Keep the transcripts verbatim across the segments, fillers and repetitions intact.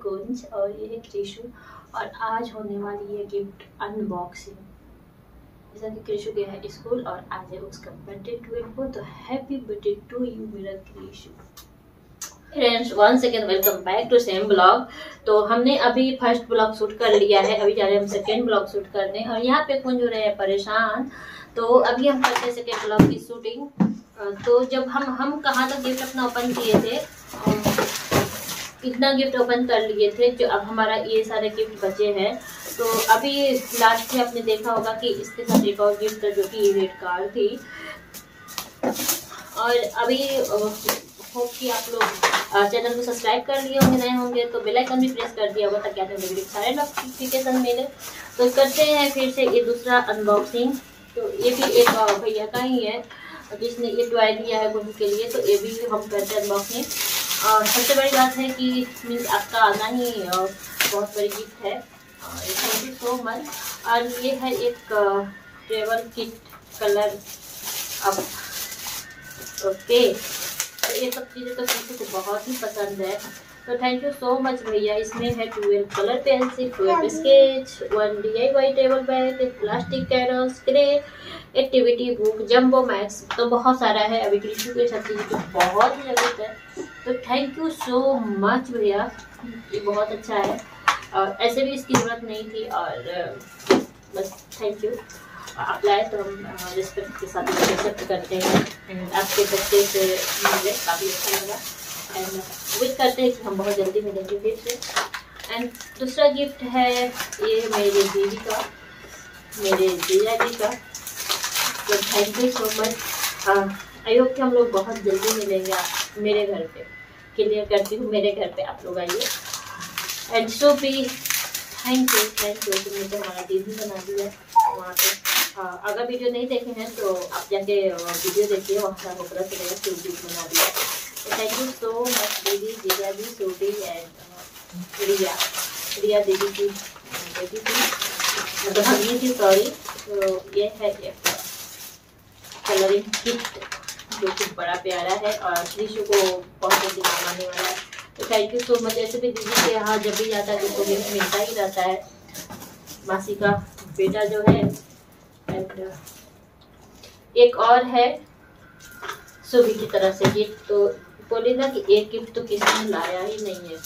गोंज और ये है क्रिशु और आज होने वाली है गिफ्ट अनबॉक्सिंग। जैसा कि क्रिशु गया है स्कूल और आज है उसका बर्थडे ट्वेल्व को, तो हैप्पी बर्थडे टू यू मेरा Krishu. Friends one second, welcome back to same blog. तो हमने अभी फर्स्ट ब्लॉग शूट कर लिया है, अभी जा रहे हैं हम सेकेंड ब्लॉग शूट करने और यहाँ पे कुंज हो रहे हैं परेशान। तो अभी हम करते हैं सेकेंड ब्लॉग की शूटिंग। तो जब हम हम कहाँ तक गिफ्ट अपना ओपन किए थे, इतना गिफ्ट ओपन कर लिए थे, जो अब हमारा ये सारे गिफ्ट बचे हैं। तो अभी लास्ट में आपने देखा होगा कि इसके साथ एक और गिफ्ट था जो कि रेड कार थी। और अभी होप कि आप लोग चैनल को सब्सक्राइब कर लिए होंगे, नए होंगे तो बेल आइकन भी प्रेस कर दिया होगा ताकि आपको मेरे सारे नोटिफिकेशन मिले। तो करते हैं फिर से ये दूसरा अनबॉक्सिंग। तो ये भी एक भैया का ही है जिसने ये टॉय दिया है गुड्डू के लिए, तो ये भी हम करते हैं अनबॉक्सिंग। और सबसे बड़ी बात है कि मीन्स आपका आना ही बहुत बड़ी गिफ्ट है, थैंक यू सो मच। और ये है एक ट्रेवल किट कलर अब पे, तो ये सब चीज़ें तो किसी को बहुत ही पसंद है, तो थैंक यू सो मच भैया। इसमें है twelve colour pencil, twelve sketch, one D I Y table bag, एक प्लास्टिक कैरो स्क्रे, एक्टिविटी बुक, जम्बो मैक्स, तो बहुत सारा है। अभी क्रिशु के सब चीज़ें तो बहुत ही जरूरत है, तो थैंक यू सो मच भैया, ये बहुत अच्छा है और ऐसे भी इसकी ज़रूरत नहीं थी। और बस थैंक यू, आप लाए तो हम रिस्पेक्ट के साथ एक्सेप्ट करते हैं। आपके बच्चे से मुझे काफ़ी अच्छा लगा एंड उम्मीद करते हैं कि हम बहुत जल्दी मिलेंगे फिर से। एंड दूसरा गिफ्ट है ये मेरे दीदी का, मेरे जीजा जी का, तो thank you so much. I hope कि हम लोग बहुत जल्दी मिलेंगे, आप मेरे घर पे क्लियर करती हूँ, मेरे घर पे आप लोग आइए। एंड सो भी थैंक यू, थैंक यू तुमने तो हमारा दीदी बना दिया वहाँ पे। अगर वीडियो नहीं देखे हैं तो आप जाके वीडियो देखिए, वहाँ से आपको पता चलेगा कि दीदी बना दिया। तो थैंक यू सो मच दीदी, जीजा दी, सोटी एंड रिया, रिया दीदी की बेटी थी, मतलब हमी थी सॉरी। तो ये है कलरिंग किट जो कि बड़ा प्यारा है और क्रिशु को बहुत जल्दी काम आने वाला है, तो थैंक यू सो मच। ऐसे भी दीदी के यहाँ जब भी जाता है उसको गिफ्ट मिलता ही रहता है, मासी का बेटा जो है। एंड एक और है सुबी की तरफ से गिफ्ट, तो बोले ना कि एक गिफ्ट तो किसी ने लाया ही नहीं है,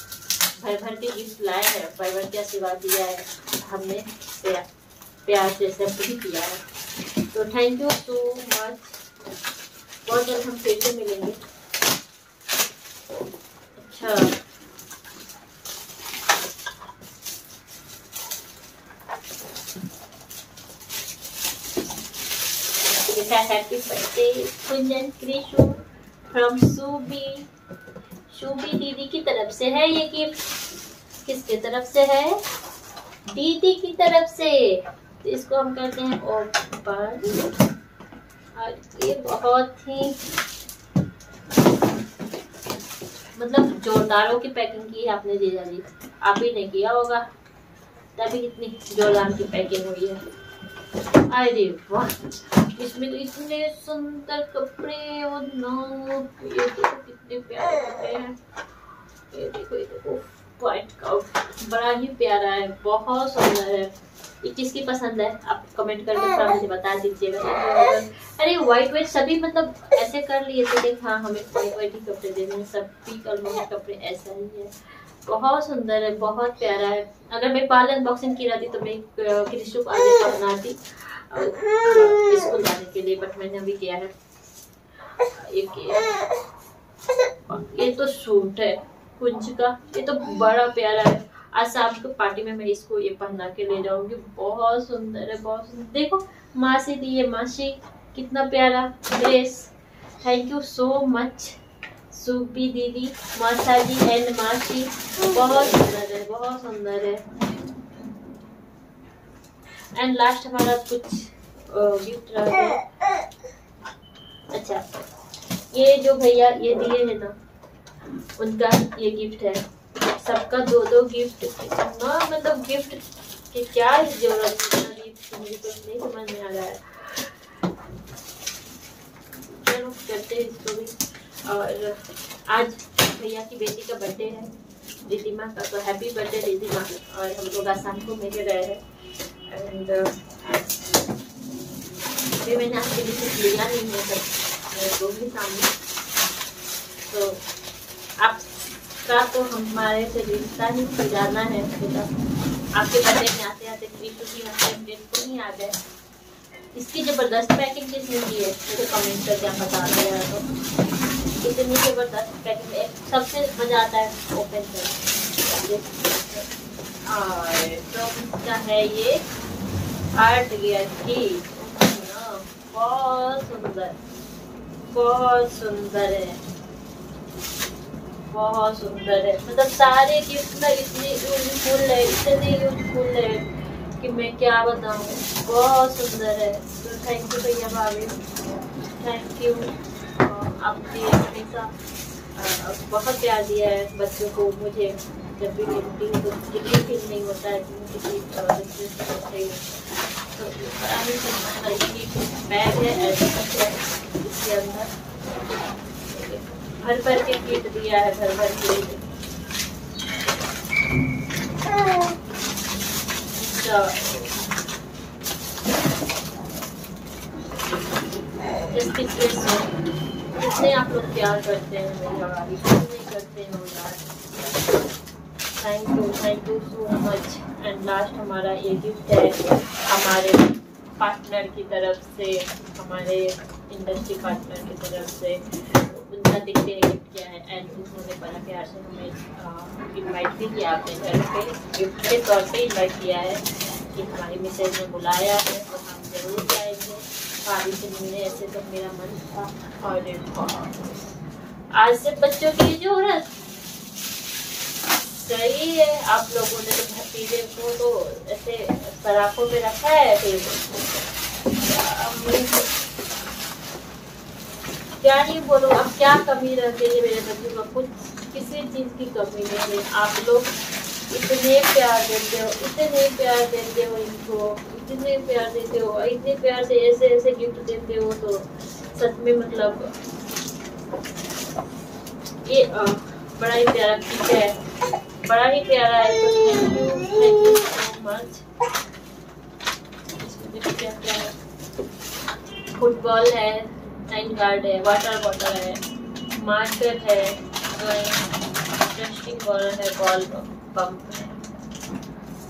भर भर के गिफ्ट लाए हैं, भर भर के आशीर्वाद दिया है हमने, प्यार प्यार से सब भी किया है। तो थैंक यू सो मच, बहुत जल्द हम फिर से मिलेंगे। अच्छा happy birthday Kunjan Krishu from Subi, Subi दीदी की तरफ से है ये गिफ्ट। किसके तरफ से है? दीदी की तरफ से। तो इसको हम कहते हैं ओपन, और ये बहुत ही मतलब जोरदारों की पैकिंग की है आपने जीजा जी, आप ही ने किया होगा तभी इतनी जोरदार की पैकिंग हुई है। अरे वाह, इसमें तो इतने सुंदर कपड़े और नोट, ये देखो कितने प्यारे कपड़े हैं, ये देखो ये देखो पॉइंट का, बड़ा ही प्यारा है, बहुत सुंदर है। ये किसकी पसंद है आप कमेंट करके थोड़ा मुझे बता दीजिएगा। अरे व्हाइट व्हाइट सभी मतलब ऐसे कर लिए थे, देख हाँ हमें व्हाइट व्हाइट ही कपड़े दे देंगे, सभी कलरों के कपड़े ऐसा ही है, बहुत सुंदर है, बहुत प्यारा है। अगर मैं पाल अनबॉक्सिंग की रहती तो मैं क्रिशु पाले को बनाती स्कूल जाने के लिए, बट मैंने अभी किया है। ये, ये तो सूट है कुंज का, ये तो बड़ा प्यारा है, आज शाम को पार्टी में मैं इसको ये पहना के ले जाऊंगी, बहुत सुंदर है, बहुत सुंदर। देखो मासी दी है, मासी कितना प्यारा dress, thank you so much Subi दीदी, मासा जी एंड मासी, बहुत सुंदर है, बहुत सुंदर है। एंड लास्ट हमारा कुछ गिफ्ट रहा है। अच्छा ये जो भैया ये दिए है ना, उनका ये गिफ्ट है, सबका दो दो गिफ्ट, मतलब गिफ्ट की क्या जरूरत है, मुझे तो समझ में आ रहा है। चलो करते हैं इसको भी। और आज भैया की बेटी का बर्थडे है रिधिमा का, तो हैप्पी बर्थडे रिधिमा। और हम लोग आसाम को मिले गए हैं एंड भी मैंने आज के लिए कुछ लिया नहीं है सब लोग भी सामने। तो आपका तो हमारे से रिश्ता ही सुधारना है बेटा। आपके बर्थडे में आते आते को नहीं आ गए, इसकी जबरदस्त पैकिंग किसने की है मुझे कमेंट करके आप बता रहे हैं। तो इतनी जबरदस्त पैकिंग है, सबसे मजा आता है ओपन करके। और तो इसका है ये आर्ट गियर की, बहुत सुंदर बहुत सुंदर है बहुत सुंदर है। मतलब सारे गिफ्ट ना इतनी यूजफुल है, इतनी यूजफुल है कि मैं क्या बताऊं, बहुत सुंदर है। तो थैंक यू भैया भाभी, थैंक यू। आपने हमेशा बहुत प्यार दिया है बच्चों को। मुझे जब भी मिलती हूँ तो डिग्री फील नहीं होता है कि चाहिए। तो बैग है ऐसा कुछ है इसके अंदर, भर भर के किट दिया है, भर भर के। कितने आप लोग प्यार करते हैं मेरी भाभी को, नहीं करते हैं यार। Thank you thank you so much. And last हमारा ये गिफ्ट है हमारे पार्टनर की तरफ से, हमारे इंडस्ट्री पार्टनर की तरफ से। उनका देखते हैं गिफ्ट क्या है एंड उन्होंने बड़ा प्यार से हमें इनवाइट भी किया अपने घर पे, गिफ्ट के तौर पे इन्वाइट किया है कि हमारी मिसेज ने बुलाया है और हम जरूर जाएंगे भाभी से मिलने। ऐसे तो मेरा मन था। और आज से बच्चों की जरूरत सही है, आप लोगों ने तो भतीजे को तो ऐसे सराखों में रखा है। फिर क्या ही बोलो, अब क्या कमी रह गई है मेरे बच्चों का, कुछ किसी चीज़ की कमी नहीं है। आप लोग इतने प्यार देते हो, इतने प्यार देते हो इनको, इतने प्यार देते हो, इतने प्यार से ऐसे ऐसे गिफ्ट देते हो। तो सच में मतलब ये बड़ा ही प्यारा चीज है, बड़ा ही प्यारा है। Thank you thank you so much. क्या क्या है, फुटबॉल है, नाइन गार्ड है, वाटर बॉटल है, मार्कर है, इंटरेस्टिंग बॉल है, बॉल पंप है,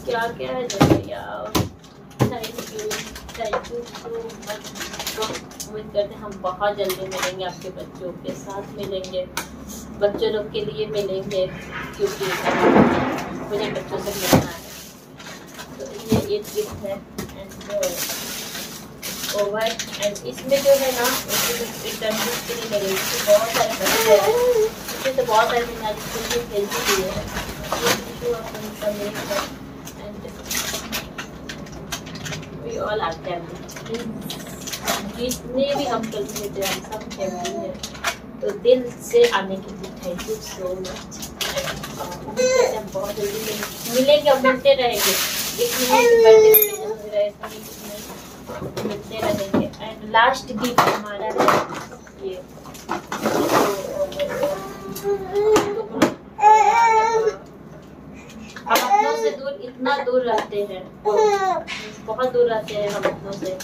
क्या क्या है भैया। Thank you thank you so much. उम्मीद करते हैं हम बहुत जल्दी मिलेंगे, आपके बच्चों के साथ मिलेंगे, बच्चों लोग के लिए मिलेंगे क्योंकि मुझे बच्चों से मिलना है। तो ये एक गिफ्ट है एंड ओवर। एंड इसमें जो है ना रिटर्न के लिए मेरे बहुत सारे बच्चे हैं, इसमें तो बहुत सारे मैंने आज स्कूल में भेज दी है। जितने भी हम करते थे हम सब फैमिली है। तो दिल से आने के लिए थैंक यू सो मच। हम बहुत जल्दी मिलेंगे और मिलते रहेंगे, मिलते रहेंगे। एंड लास्ट गिफ्ट हमारा है ये, हम अपनों से दूर इतना दूर रहते हैं, बहुत दूर रहते हैं हम अपनों से,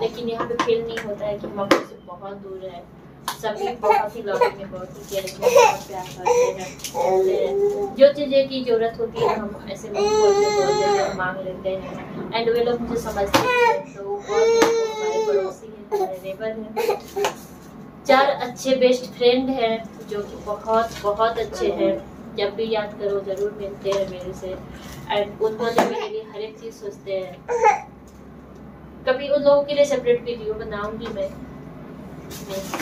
लेकिन यहाँ पे फील नहीं होता है कि हम अपनों से बहुत दूर है। सभी बहुत ही लव में बहुत ही केयर में बहुत प्यार करते हैं। जो चीज़ें की जरूरत होती है हम ऐसे बोलते मांग लेते हैं एंड वे लोग मुझे समझते हैं। तो हमारे पड़ोसी हैं, हमारे नेबर हैं, चार अच्छे बेस्ट फ्रेंड हैं जो कि बहुत बहुत अच्छे हैं। जब भी याद करो जरूर मिलते हैं मेरे से एंड उन्होंने मेरे लिए हर एक चीज़ सोचते हैं। कभी उन लोगों के लिए सेपरेट वीडियो बनाऊँगी मैं,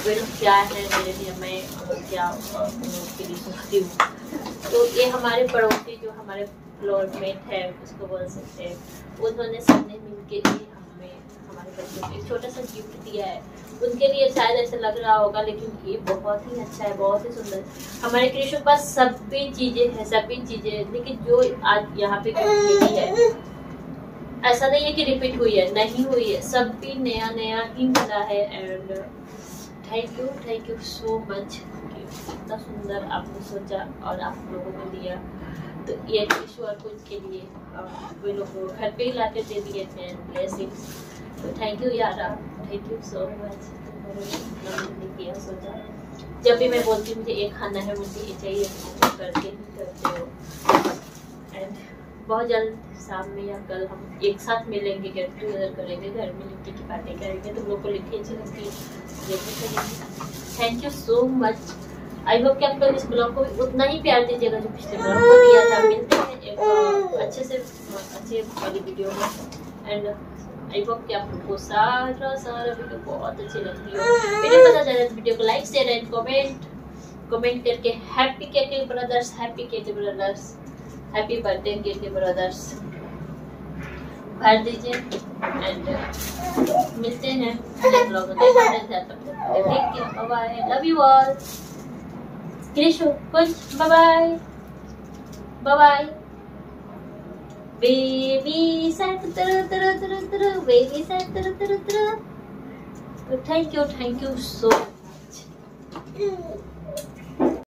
वे लोग क्या है मेरे लिए, मैं क्या के लिए सोचती हूँ। तो ये हमारे पड़ोसी जो हमारे फ्लोरमेट है उसको बोल सकते हैं, उन्होंने सबने मिल के लिए हमें हमारे बच्चों को एक छोटा सा गिफ्ट दिया है। उनके लिए शायद ऐसा लग रहा होगा लेकिन ये बहुत ही अच्छा है, बहुत ही सुंदर। हमारे कृष्ण के पास सभी चीज़ें हैं, सभी चीज़ें, लेकिन जो आज यहाँ पे गिफ्ट मिली है ऐसा नहीं है कि रिपीट हुई है, नहीं हुई है, सब भी नया नया ही मिला है। And thank you thank you so much कि इतना सुंदर आपने सोचा और आप लोगों को दिया। तो ये ईश्वर को इसके लिए वे लोग को घर पे ही ला के दे दिए थे ब्लेसिंग्स। तो थैंक यू यार, थैंक यू सो मच। तुमने किया सोचा, जब भी मैं बोलती मुझे ये खाना है, मुझे ये चाहिए, करके ही करते हो। एंड बहुत जल्द शाम में या कल हम एक साथ मिलेंगे, गेट टूगेदर करेंगे, घर में लिट्टी की पार्टी करेंगे। तुम लोग को लिट्टी अच्छी लगती है। Thank you so much. I hope कि आप लोग इस ब्लॉग को उतना ही प्यार दीजिएगा जो पिछले ब्लॉग को दिया था। मिलते हैं एक अच्छे से अच्छे वाली वीडियो में। एंड आई होप कि आप लोग को सारा सारा वीडियो बहुत अच्छी लगती हो। मेरे पता चला इस वीडियो को like share and comment comment करके happy KK brothers, happy KK brothers, happy birthday KK brothers भर दीजिए। एंड मिलते हैं ब्लॉग में। Bye, love you all. Krishna कुछ bye bye bye bye. Baby सैट तर तर तर तर बेबी सैट तर तर तर। Thank you thank you so much.